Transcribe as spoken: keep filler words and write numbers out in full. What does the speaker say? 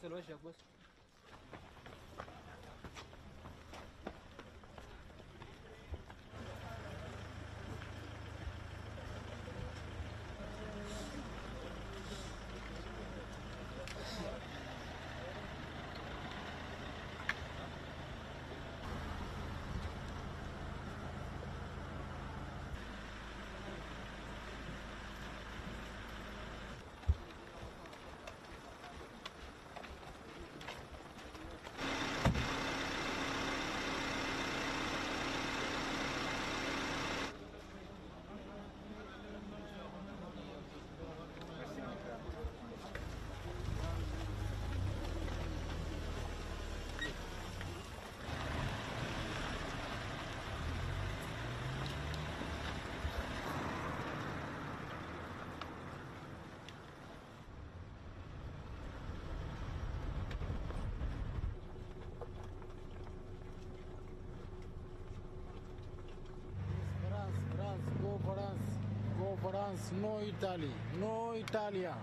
Gracias. France, no Italy, no Italia.